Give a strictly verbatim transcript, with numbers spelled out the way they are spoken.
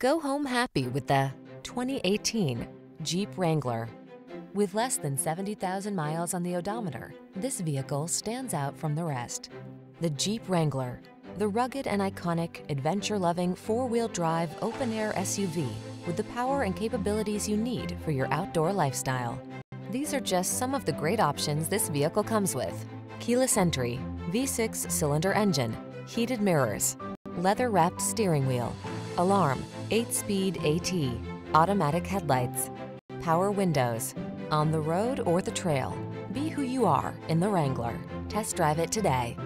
Go home happy with the twenty eighteen Jeep Wrangler. With less than seventy thousand miles on the odometer, this vehicle stands out from the rest. The Jeep Wrangler, the rugged and iconic, adventure-loving four-wheel drive open-air S U V with the power and capabilities you need for your outdoor lifestyle. These are just some of the great options this vehicle comes with: keyless entry, V six cylinder engine, heated mirrors, leather-wrapped steering wheel, alarm, eight-speed A T, automatic headlights, power windows. On the road or the trail, be who you are in the Wrangler. Test drive it today.